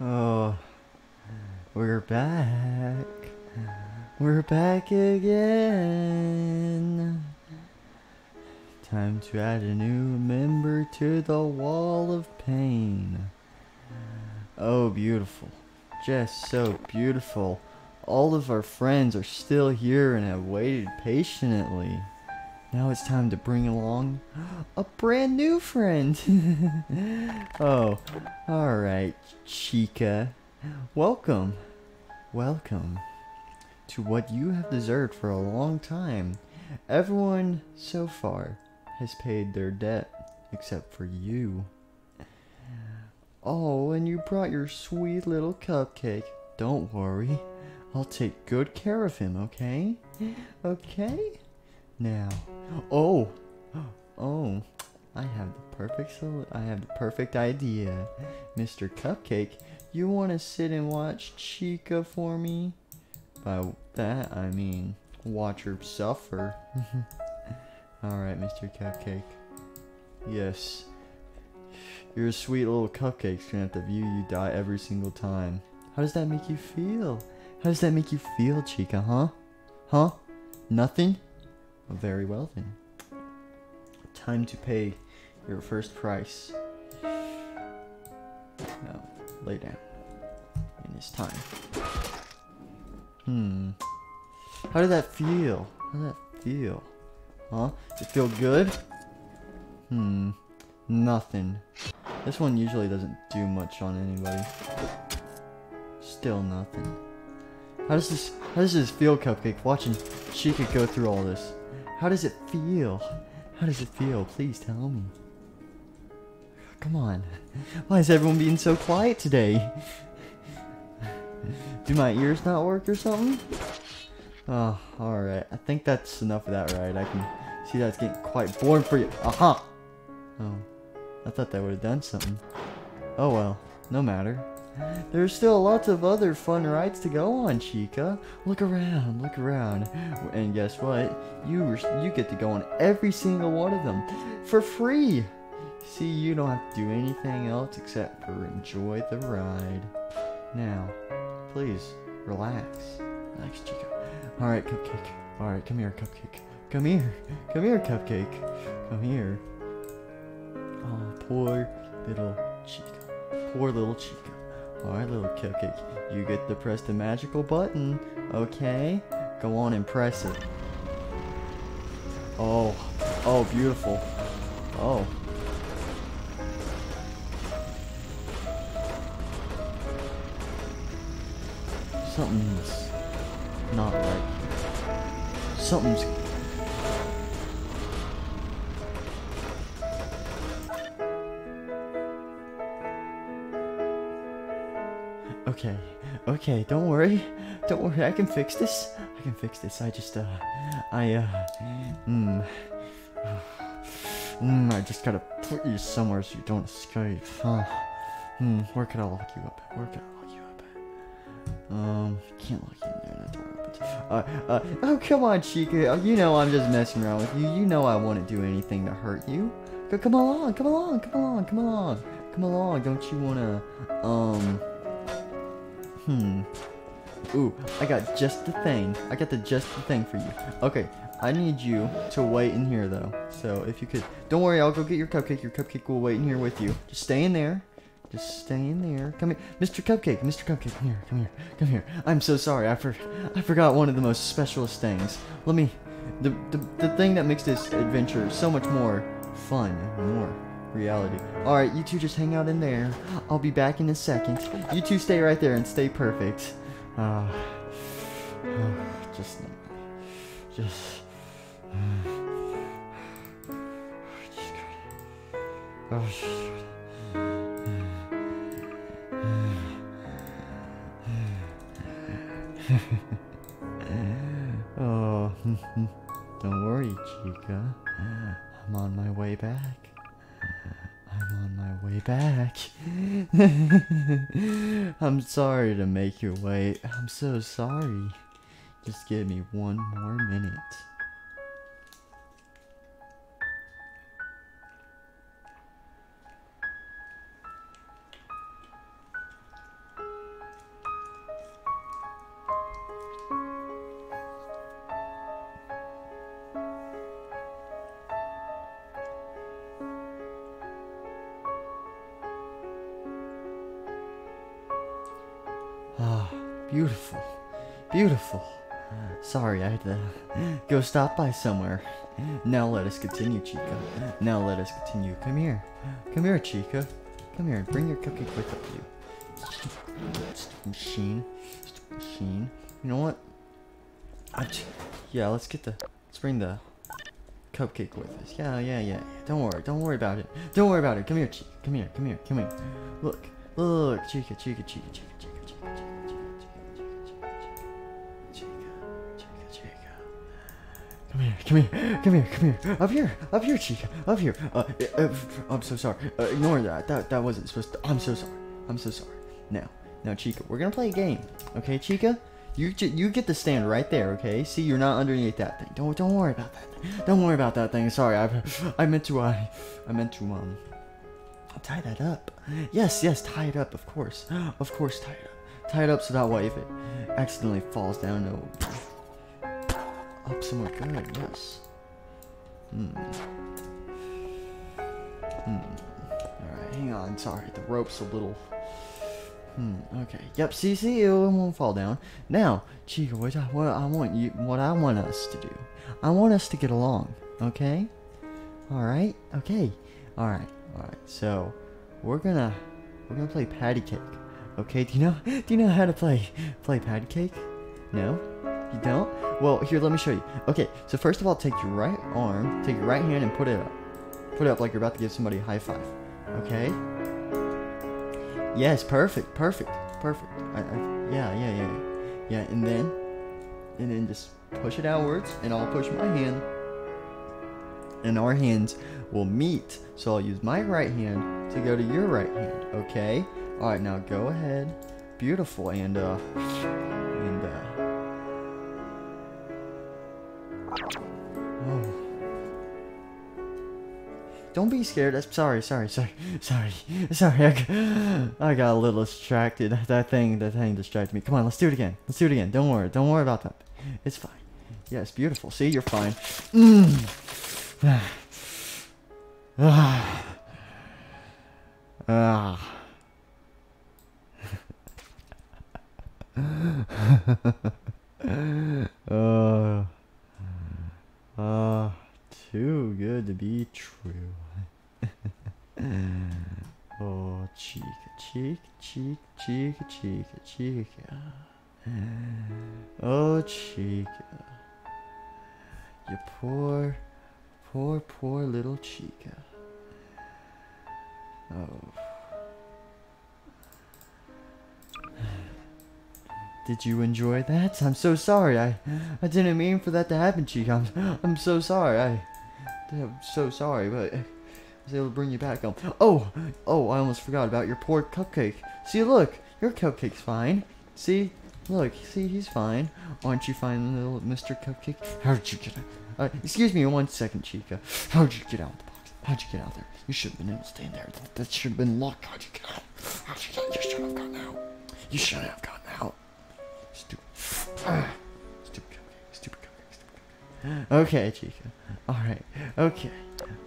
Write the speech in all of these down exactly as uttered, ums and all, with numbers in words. Oh, we're back. We're back again. Time to add a new member to the wall of pain. Oh, beautiful. Just so beautiful. All of our friends are still here and have waited patiently. Now it's time to bring along a brand new friend. Oh, all right, Chica. Welcome. Welcome to what you have deserved for a long time. Everyone so far has paid their debt except for you. Oh, and you brought your sweet little cupcake. Don't worry. I'll take good care of him, okay? Okay? Now. Oh. Oh. I have the perfect sol- I have the perfect idea. Mister Cupcake, you want to sit and watch Chica for me? By that, I mean watch her suffer. All right, Mister Cupcake. Yes. Your sweet little cupcake's going to have to view you die every single time. How does that make you feel? How does that make you feel, Chica, huh? Huh? Nothing? Very well, then. Time to pay your first price. Now, lay down. And it's time. Hmm. How did that feel? How did that feel? Huh? Did it feel good? Hmm. Nothing. This one usually doesn't do much on anybody. Still nothing. How does this, how does this feel, Cupcake, watching Chica go through all this? How does it feel? How does it feel? Please tell me. Come on. Why is everyone being so quiet today? Do my ears not work or something? Oh, alright. I think that's enough of that, right? I can see that's getting quite boring for you. Aha! Oh. I thought that would have done something. Oh well. No matter. There's still lots of other fun rides to go on, Chica. Look around, look around. And guess what? You you get to go on every single one of them for free. See, you don't have to do anything else except for enjoy the ride. Now, please, relax. Relax, Chica. Alright, Cupcake. Alright, come here, Cupcake. Come here. Come here, Cupcake. Come here. Oh, poor little Chica. Poor little Chica. Alright, little Cupcake, you get to press the magical button, okay? Go on and press it. Oh, oh, beautiful. Oh. Something's not right here. Something's... Okay, okay, don't worry, don't worry, I can fix this, I can fix this, I just, uh, I, uh, mmm, mmm, I just gotta put you somewhere so you don't escape, huh, hmm, where could I lock you up at, where could I lock you up at, um, can't lock you in there, that door opens, uh, uh, oh, come on, Chica, you know I'm just messing around with you, you know I wouldn't do anything to hurt you, go, come along, come along, come along, come along, come along, don't you wanna, um, Hmm. Ooh, I got just the thing. I got the just the thing for you. Okay, I need you to wait in here though. So if you could, don't worry, I'll go get your cupcake. Your cupcake will wait in here with you. Just stay in there. Just stay in there. Come here, Mister Cupcake. Mister Cupcake, come here. Come here. Come here. I'm so sorry. I for, I forgot one of the most specialist things. Let me. The the the thing that makes this adventure so much more fun, more reality. Alright, you two just hang out in there. I'll be back in a second. You two stay right there and stay perfect. Uh, uh, just... Just... Uh, just oh, just... Oh, don't worry, Chica. I'm on my way back. Way back. I'm sorry to make you wait. I'm so sorry. Just give me one more minute. Ah, oh, beautiful. Beautiful. Sorry, I had to go stop by somewhere. Now let us continue, Chica. Now let us continue. Come here. Come here, Chica. Come here and bring your cupcake with you. Stupid machine. Stupid machine. You know what? Yeah, let's get the... Let's bring the cupcake with us. Yeah, yeah, yeah. Don't worry. Don't worry about it. Don't worry about it. Come here, Chica. Come here. Come here. Come here. Look. Look. Chica, Chica, Chica, Chica, Chica, Chica, Chica. Come here, come here, come here, come here, up here, up here, Chica, up here, uh, uh, I'm so sorry, uh, ignore that, that, that wasn't supposed to, I'm so sorry, I'm so sorry, now, now, Chica, we're gonna play a game, okay, Chica, you, you get to stand right there, okay, see, you're not underneath that thing, don't, don't worry about that thing, don't worry about that thing, sorry, I, I meant to, I, I meant to, um, tie that up, yes, yes, tie it up, of course, of course, tie it up, tie it up so that way if it accidentally falls down, no. Up somewhere good, yes. Hmm. Hmm. Alright, hang on. Sorry, the rope's a little... Hmm, okay. Yep, see, see, it won't fall down. Now, Chica, what I, what I want you, what I want us to do. I want us to get along, okay? Alright? Okay. Alright, alright. So, we're gonna, we're gonna play patty cake, okay? Do you know, do you know how to play, play patty cake? No? You don't? Well, here, let me show you. Okay, so first of all, take your right arm, take your right hand, and put it up. Put it up like you're about to give somebody a high five. Okay? Yes, perfect, perfect, perfect. I, I, yeah, yeah, yeah. Yeah, and then, and then just push it outwards, and I'll push my hand. And our hands will meet. So I'll use my right hand to go to your right hand. Okay? All right, now go ahead. Beautiful, and, uh... Don't be scared. I'm sorry, sorry, sorry, sorry, sorry. I got, I got a little distracted. That thing, that thing distracted me. Come on, let's do it again. Let's do it again. Don't worry. Don't worry about that. It's fine. Yeah, it's beautiful. See, you're fine. Mm. Ah. Ah. uh. Uh. Too good to be true. Oh, Chica, Chica, Chica, Chica, Chica, Chica. Oh, Chica. You poor, poor, poor little Chica. Oh. Did you enjoy that? I'm so sorry. I, I didn't mean for that to happen, Chica. I'm, I'm so sorry. I. I'm so sorry, but I was able to bring you back home. Oh, oh, I almost forgot about your poor cupcake. See, look, your cupcake's fine. See, look, see, he's fine. Aren't you fine, little Mister Cupcake? How did you get out? Uh, excuse me one second, Chica. How did you get out of the box? How did you get out there? You should have been able to stay in there. That, that should have been locked. How did you get out? How did you get out? You should have gotten out. You should have gotten out. Stupid. Ah. Okay, Chica. Alright. Okay.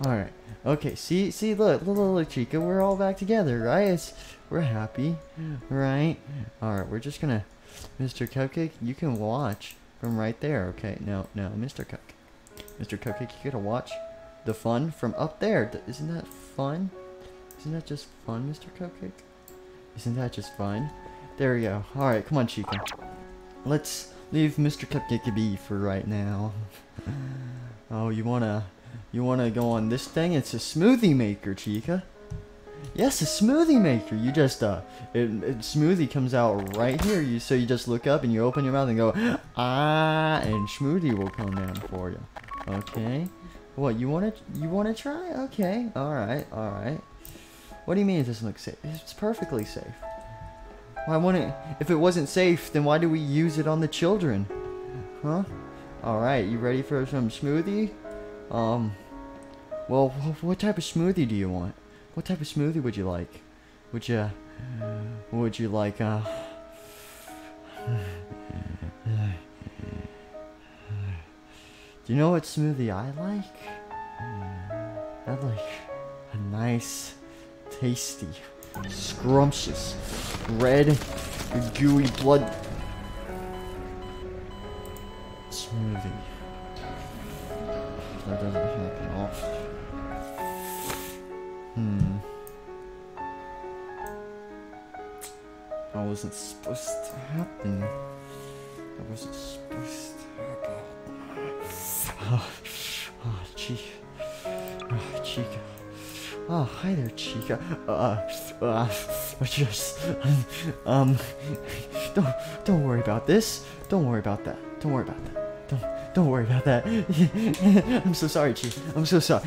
Alright. Okay, see, see, look, look, look, look, Chica, we're all back together, right? It's, we're happy, right? Alright, we're just gonna, Mister Cupcake, you can watch from right there, okay? No, no, Mister Cupcake. Mister Cupcake, you gotta watch the fun from up there. Isn't that fun? Isn't that just fun, Mister Cupcake? Isn't that just fun? There we go. Alright, come on, Chica. Let's... leave Mister Cupcake be for right now. Oh, you wanna, you wanna go on this thing? It's a smoothie maker, Chica. Yes, a smoothie maker. You just uh, it, it smoothie comes out right here. You so you just look up and you open your mouth and go ah, and smoothie will come down for you. Okay. What you wanna, you wanna try? Okay. All right. All right. What do you mean it doesn't look safe? It's perfectly safe. Why wouldn't, if it wasn't safe, then why do we use it on the children? Huh? Alright, you ready for some smoothie? Um, well, what type of smoothie do you want? What type of smoothie would you like? Would you, would you like, uh... do you know what smoothie I like? I like a nice, tasty Scrumptious. Red, gooey blood. Smoothie. That doesn't happen often. Hmm. That wasn't supposed to happen. That wasn't supposed to happen. Oh, oh, Chica. Oh, Chica. Oh, hi there, Chica. Uh, uh, just, um, don't, don't worry about this. Don't worry about that. Don't worry about that. Don't, don't worry about that. I'm so sorry, Chica. I'm so sorry.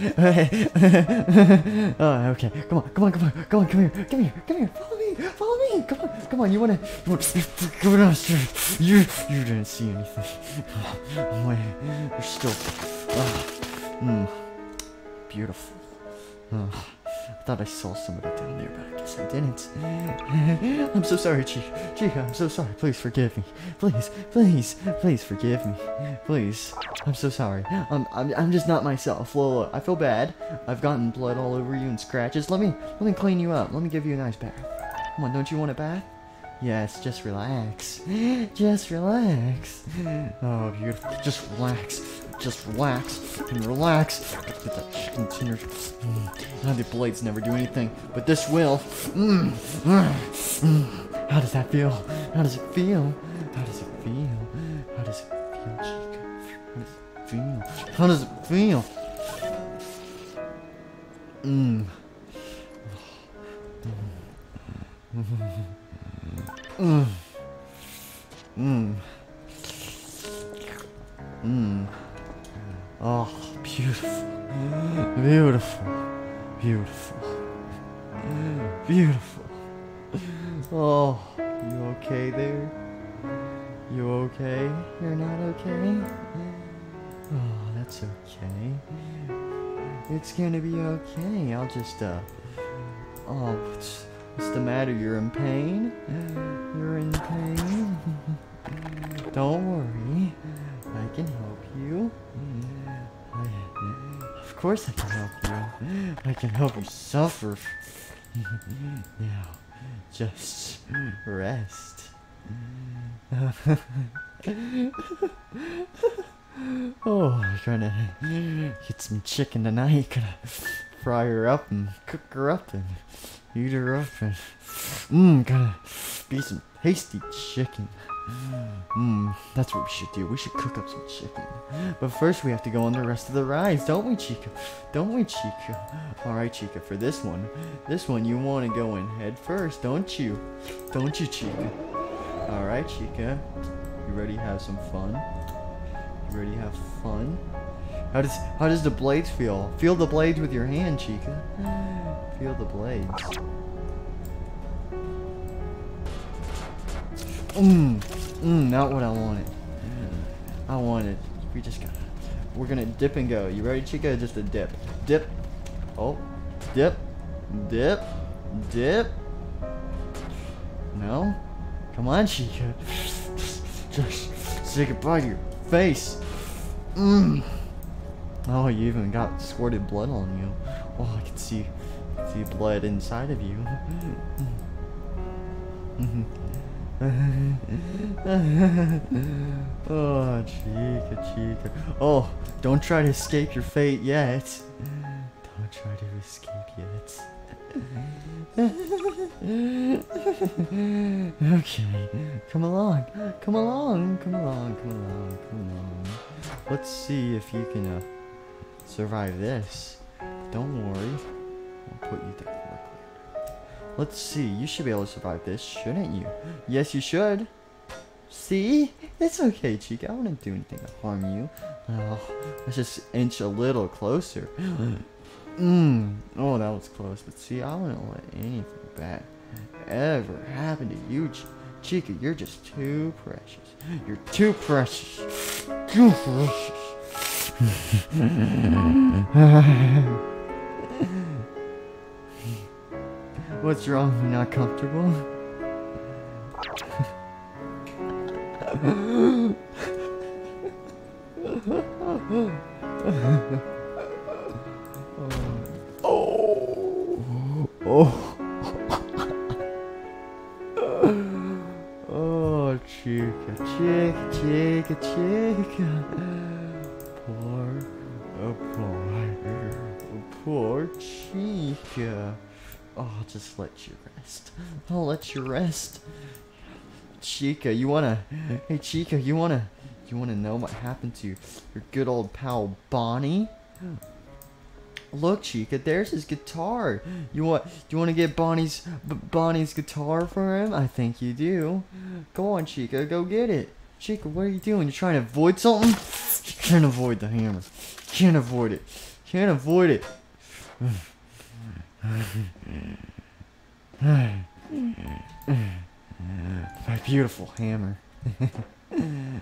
uh, okay, come on, come on, come on, come on, come here, come here, come here. Follow me, follow me. Come on, come on. You wanna, you wanna, you, you didn't see anything. Oh my, you're still, uh, mm, beautiful. Oh, I thought I saw somebody down there, but I guess I didn't. I'm so sorry, Chica. Chica, I'm so sorry. Please forgive me. Please, please, please forgive me. Please. I'm so sorry. I'm, I'm, I'm just not myself. Lola, I feel bad. I've gotten blood all over you and scratches. Let me, let me clean you up. Let me give you a nice bath. Come on, don't you want a bath? Yes, just relax. Just relax. Oh, beautiful. Just relax. Just relax and relax. Get that chicken tender. Mm. The blades never do anything, but this will. Mm. Mm. How does that feel? How does it feel? How does it feel? How does it feel, Chica? How does it feel? How does it feel? Mmm. Mmm. Mmm. Mmm. Oh, beautiful, beautiful, beautiful, beautiful. Oh, you okay there? You okay? You're not okay? Oh, that's okay. It's gonna be okay. I'll just, uh, oh, what's, what's the matter? You're in pain? You're in pain? Don't worry. I can help you. Of course I can help you. I can help you suffer. Now, just rest. Oh, I'm gonna get some chicken tonight. Gonna fry her up and cook her up and eat her up and mmm, gonna be some tasty chicken. Mmm, that's what we should do. We should cook up some chicken. But first we have to go on the rest of the rides, don't we, Chica? Don't we, Chica? Alright, Chica, for this one. This one, you want to go in head first, don't you? Don't you, Chica? Alright, Chica. You ready to have some fun? You ready to have fun? How does, how does the blades feel? Feel the blades with your hand, Chica. Feel the blades. Mmm, mmm, not what I wanted. I wanted. We just gotta. We're gonna dip and go. You ready, Chica? Just a dip. Dip. Oh. Dip. Dip. Dip. No? Come on, Chica. Just say goodbye to your face. Mmm. Oh, you even got squirted blood on you. Oh, I can see, see blood inside of you. Mm-hmm. Oh, Chica, Chica. Oh, don't try to escape your fate yet. Don't try to escape yet. Okay, come along, come along, come along, come along, come along. Let's see if you can uh, survive this. Don't worry, I'll put you down. Let's see, you should be able to survive this, shouldn't you? Yes, you should. See? It's okay, Chica. I wouldn't do anything to harm you. Oh, let's just inch a little closer. Mmm. Oh, that was close. But see, I wouldn't let anything bad ever happen to you, Ch Chica. You're just too precious. You're too precious. Too precious. What's wrong? You're not comfortable? Oh. Oh. Oh. at Chica. Poor, oh poor, poor Chica. Oh, I'll just let you rest. I'll let you rest. Chica, you wanna? Hey, Chica, you wanna? You wanna know what happened to your good old pal Bonnie? Look, Chica, there's his guitar. You want? Do you want to get Bonnie's B Bonnie's guitar for him? I think you do. Go on, Chica, go get it. Chica, what are you doing? You're trying to avoid something? You can't avoid the hammer. You can't avoid it. You can't avoid it. My beautiful hammer. Come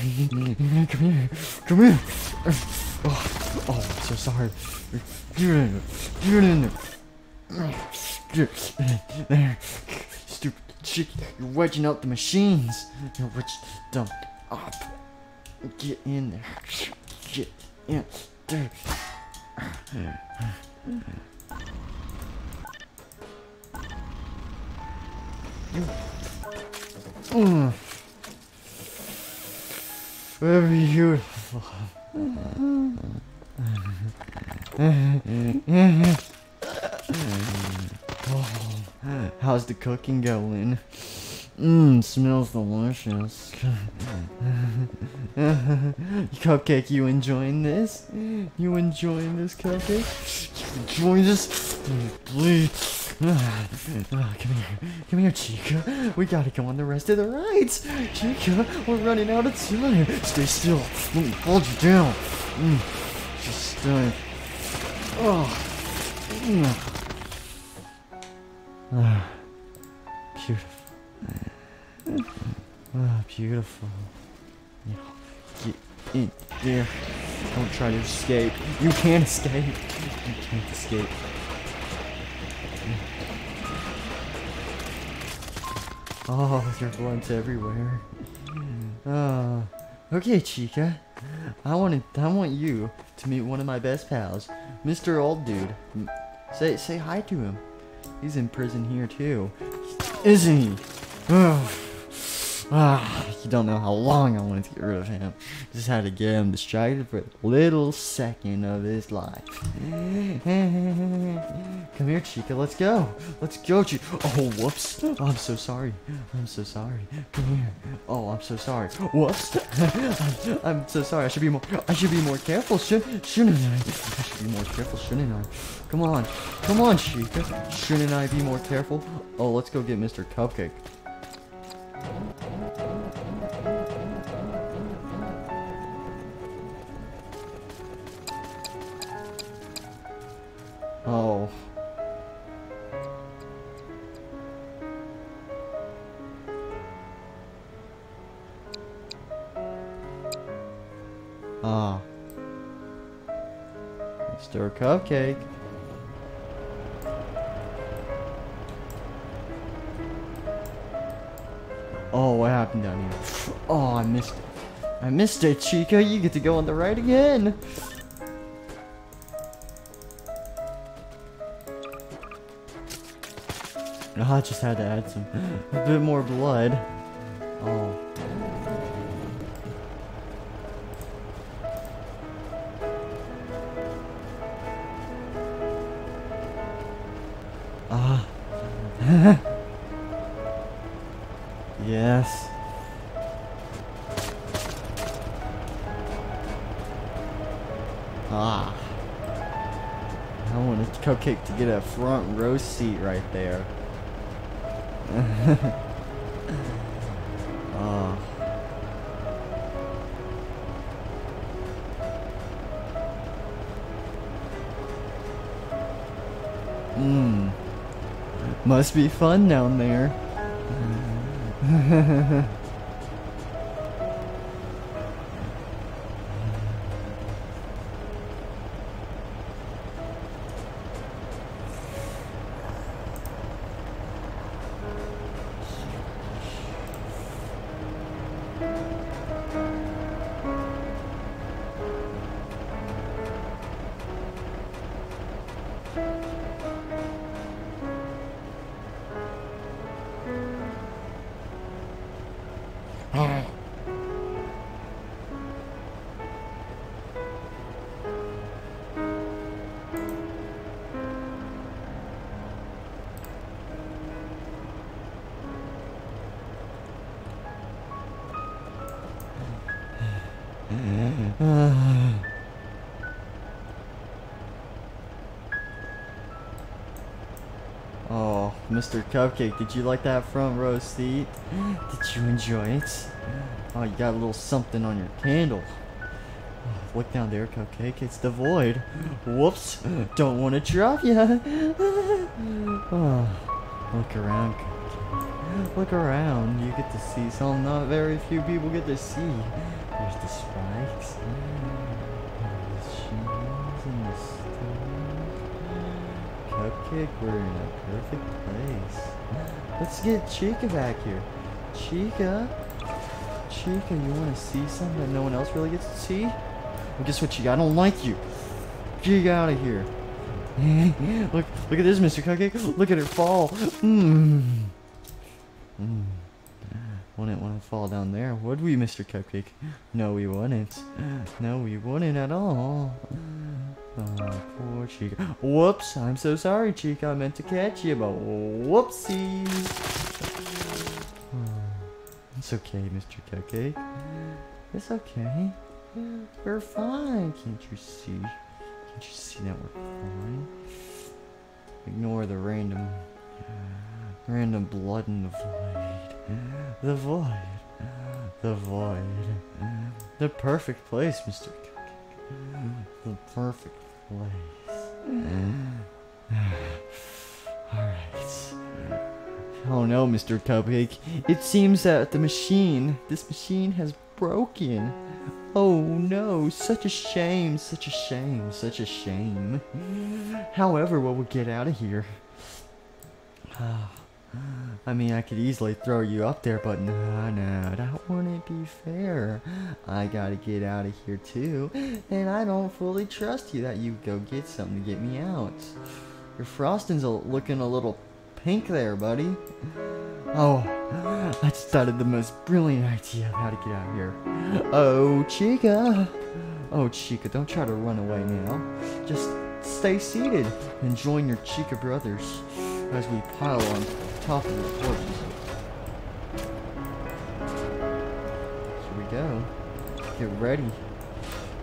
here, come here. Oh, oh, I'm so sorry. Get in there, get in there. Get in there. Stupid chick, you're wedging out the machines. You're wedging them up. Get in there. Get in there. Mm. Very beautiful. Oh, how's the cooking going? Mmm, smells delicious. Cupcake, you enjoying this? You enjoying this, Cupcake? You enjoying this? Please. Oh, come here, come here, Chica. We gotta go on the rest of the rides. Chica, we're running out of time. Stay still. Let me hold you down. Just stay. Oh, beautiful. Oh, beautiful. Get in there. Don't try to escape. You can't escape. You can't escape. Oh, there's blunts everywhere. Uh, okay, Chica. I wanted, I want you to meet one of my best pals, Mister Old Dude. Say, say hi to him. He's in prison here too, isn't he? Oh, ah, you don't know how long I wanted to get rid of him. Just had to get him distracted for a little second of his life. Come here, Chica. Let's go. Let's go, Chica. Oh, whoops. Oh, I'm so sorry. I'm so sorry. Come here. Oh, I'm so sorry. Whoops. I'm, I'm so sorry. I should be more. I should be more careful. Should, shouldn't I? I should be more careful. Shouldn't I? Come on. Come on, Chica. Shouldn't I be more careful? Oh, let's go get Mister Cupcake. Oh. Ah. Mister Cupcake. Oh, what happened down here? Oh, I missed it. I missed it, Chica. You get to go on the ride again. Oh, I just had to add some a bit more blood. Oh. Ah. Yes. Ah. I want a Cupcake to get a front row seat right there. Oh. Mm. Must be fun down there. Mister Cupcake, did you like that front row seat? Did you enjoy it? Oh, you got a little something on your candle. Look down there, Cupcake. It's the void. Whoops. Don't want to drop ya. Oh, look around, Cupcake. Look around. You get to see something not very few people get to see. There's the spikes. And the shoes and the stuff. Cupcake, we're in a perfect place. Let's get Chica back here. Chica. Chica, you want to see something that no one else really gets to see? Well, guess what, Chica? I don't like you. Get out of here. look, look at this, Mister Cupcake. Look at her fall. Mmm. Mmm. Wouldn't want to fall down there, would we, Mister Cupcake? No, we wouldn't. No, we wouldn't at all. Oh, poor Chica. Whoops. I'm so sorry, Chica. I meant to catch you, but whoopsie. It's okay, Mister Cupcake. It's okay. We're fine. Can't you see? Can't you see that we're fine? Ignore the random, random blood in the void. The void. The void. The perfect place, Mister Cupcake. The perfect place. Alright. Oh no, Mister Cupcake. It seems that the machine, this machine has broken. Oh no, such a shame, such a shame, such a shame. However, what would get out of here? Oh, I mean, I could easily throw you up there, but no, no, that wouldn't be fair. I gotta get out of here too, and I don't fully trust you that you go get something to get me out. Your frosting's looking a little pink there, buddy. Oh, I just thought of the most brilliant idea of how to get out of here. Oh, Chica. Oh, Chica, don't try to run away now. Just stay seated and join your Chica brothers as we pile on top of the corpse. Here we go. Get ready.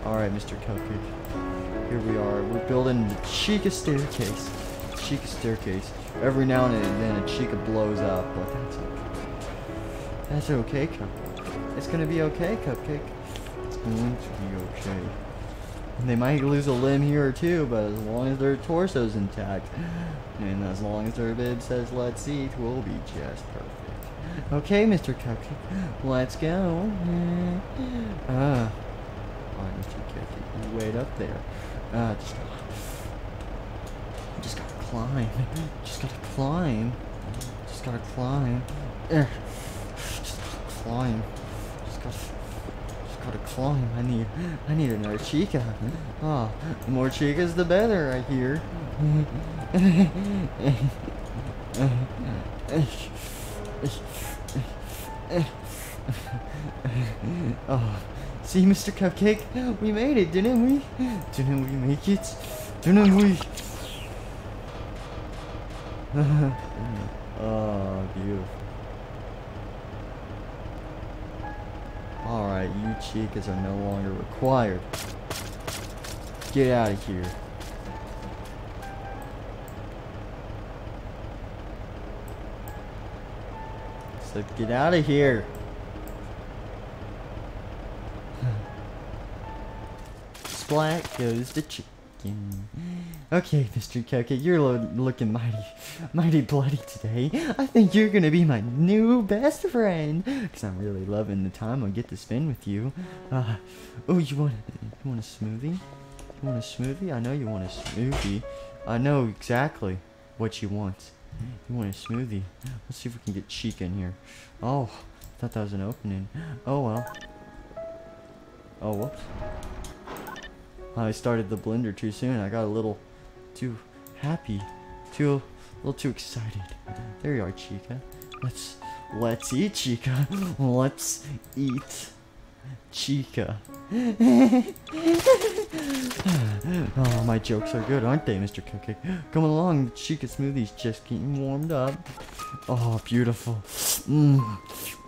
Alright, Mister Cupcake. Here we are. We're building the Chica staircase. Chica staircase. Every now and then a Chica blows up, but that's okay. That's okay, Cupcake. It's gonna be okay, Cupcake. It's going to be okay. And they might lose a limb here or two, but as long as their torso's intact, and as long as their bib says let's eat, we'll be just perfect. Okay, Mister Cupcake, let's go. Ah, uh, alright, Mister Cupcake, you wait up there. Ah, uh, just. Just gotta climb. Just gotta climb. Just gotta climb. Just gotta climb. Just gotta, just gotta climb. I need, I need another Chica. Ah, oh, the more Chicas the better, I hear. Oh, see, Mister Cupcake, we made it, didn't we? Didn't we make it? Didn't we? Oh, beautiful. Alright, you Chicas are no longer required. Get out of here. So get out of here. Splat goes the Chica. Okay, Mister Cupcake, you're lo looking mighty, mighty bloody today. I think you're gonna be my new best friend, cause I'm really loving the time I get to spend with you. Uh, oh, you want, you want a smoothie? You want a smoothie? I know you want a smoothie. I know exactly what you want. You want a smoothie? Let's see if we can get Chica in here. Oh, I thought that was an opening. Oh well. Oh, whoops. I started the blender too soon. I got a little too happy, too a little too excited. There you are, Chica. Let's let's eat, Chica. Let's eat, Chica. Oh, my jokes are good, aren't they, Mister Cupcake? Come along, the Chica smoothie's just getting warmed up. Oh, beautiful. Mm.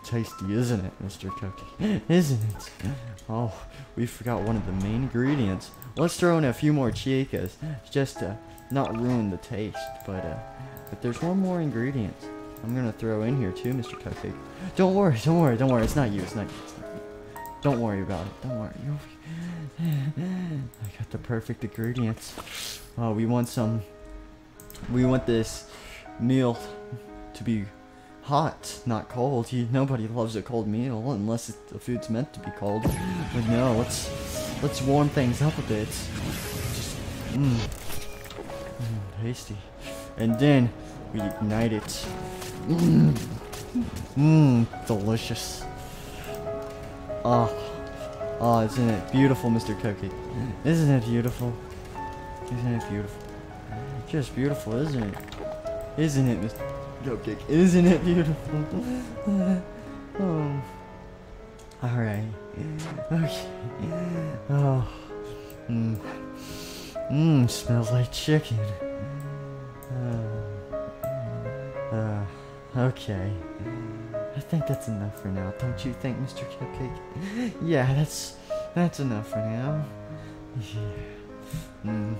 Tasty, isn't it, Mister Cupcake? Isn't it? Oh, we forgot one of the main ingredients. Let's throw in a few more Chicas, just to not ruin the taste, but uh, If there's one more ingredient, I'm gonna throw in here too, Mister Cupcake. Don't worry, don't worry, don't worry. It's not you. It's not you. It's not you. Don't worry about it. Don't worry. I got the perfect ingredients. Oh, we want some. We want this meal to be hot, not cold. You, nobody loves a cold meal unless it, the food's meant to be cold. But no, let's let's warm things up a bit. Just mmm, mm, tasty. And then we ignite it. Mmm, mmm, delicious. Oh, oh, isn't it beautiful, Mister Cookie? Isn't it beautiful? Isn't it beautiful? Just beautiful, isn't it? Isn't it, Mister Cupcake? Isn't it beautiful? Oh. Alright. Okay. Oh. Mmm. Mmm, smells like chicken. Uh, uh, okay. I think that's enough for now, don't you think, Mister Cupcake? Yeah, that's that's enough for now. Yeah. Mmm.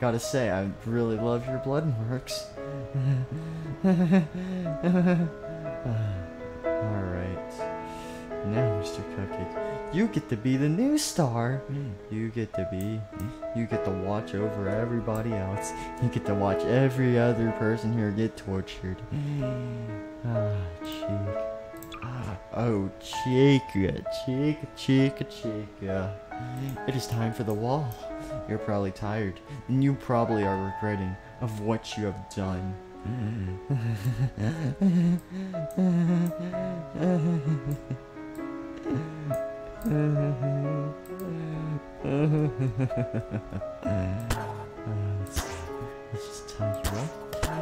Gotta say, I really love your blood marks. Alright. Now, Mister Cupcake, you get to be the new star. You get to be. You get to watch over everybody else. You get to watch every other person here get tortured. Ah, Chica. Oh, Chica, Chica, Chica, Chica. It is time for the wall. You're probably tired, and you probably are regretting of what you have done. let's, let's just tie you up.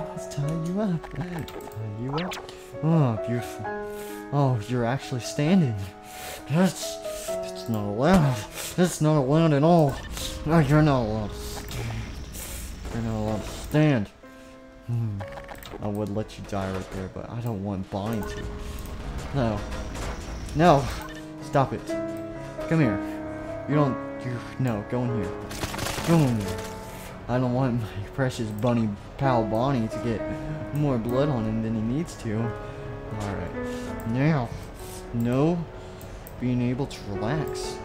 Let's tie you up. Tie you up. Oh, beautiful. Oh, you're actually standing. That's, that's not allowed. That's not allowed at all. No, you're not allowed to stand. You're not allowed to stand. Hmm. I would let you die right there, but I don't want Bonnie to. No. No! Stop it. Come here. You don't... You, no, go in here. Go in here. I don't want my precious bunny pal Bonnie to get more blood on him than he needs to. Alright. Now. No being able to relax.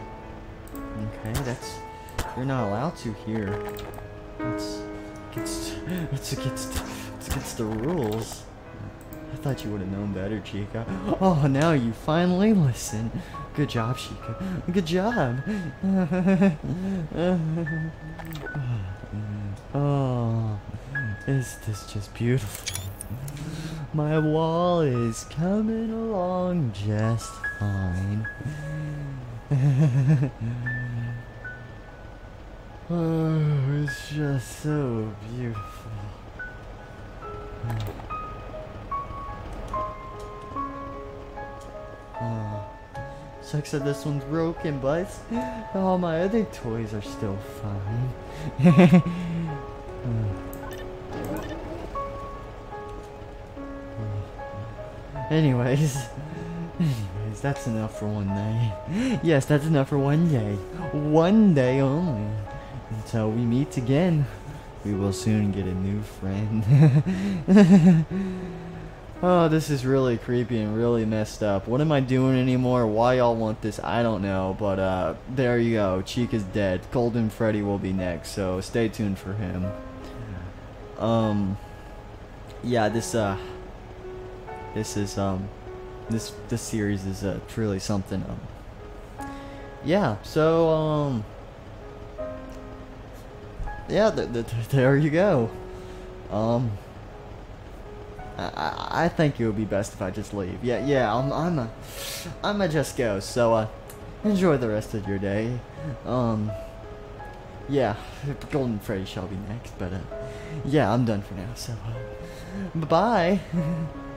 Okay, that's... You're not allowed to here. It's against, it's against, it's against the rules. I thought you would have known better, Chica. Oh, now you finally listen. Good job, Chica. Good job. Oh, is this just beautiful? My wall is coming along just fine. Oh, it's just so beautiful. Oh. Sucks that this one's broken, but all my other toys are still fine. Anyways. Anyways, that's enough for one day. Yes, that's enough for one day. One day only. Until we meet again, we will soon get a new friend. Oh, this is really creepy and really messed up. What am I doing anymore? Why y'all want this? I don't know, but uh, there you go. Chica's dead. Golden Freddy will be next, so stay tuned for him. Um, yeah, this uh, this is um, this this series is uh, truly something. Um, yeah, so um. Yeah, th th th there you go. Um, I I think it would be best if I just leave. Yeah, yeah, I'm I'm a I'm a just go. So uh, enjoy the rest of your day. Um, yeah, Golden Freddy shall be next. But uh, yeah, I'm done for now. So uh, bye bye.